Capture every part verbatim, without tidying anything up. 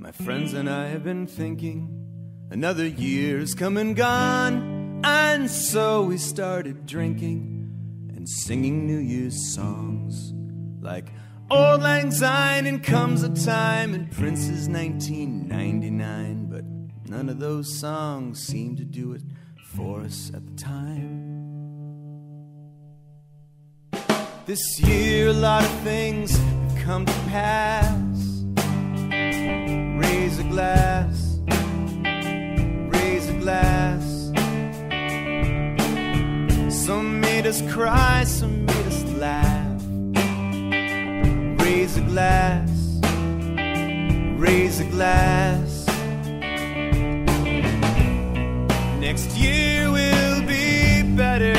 My friends and I have been thinking, another year's come and gone. And so we started drinking and singing New Year's songs, like Auld Lang Syne and Comes a Time and Prince's nineteen ninety-nine. But none of those songs seemed to do it for us at the time. This year a lot of things have come to pass. Raise a glass, raise a glass. Some made us cry, some made us laugh. Raise a glass, raise a glass. Next year will be better.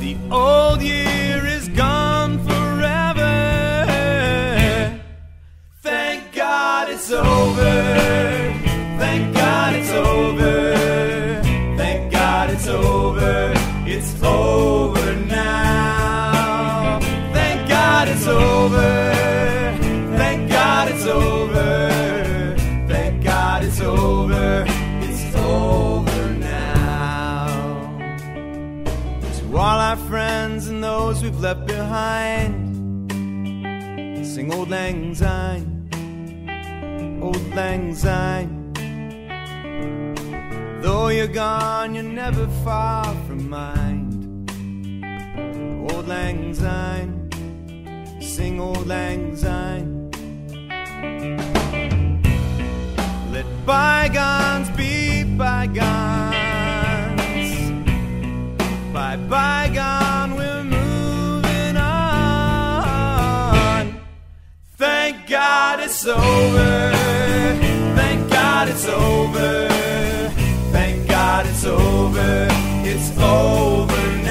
The old year is gone forever. Thank God it's over. Thank God it's over. Thank God it's over. It's over now. Thank God it's over. Thank God it's over. Thank God it's over. It's over now. To all our friends and those we've left behind, sing Auld Lang Syne, Auld Lang Syne. Though you're gone, you're never far from mind. Auld Lang Syne, sing Auld Lang Syne. Let bygones be bygones. By bygone we're moving on. Thank God it's over. Thank God it's over. Thank God it's over. It's over now.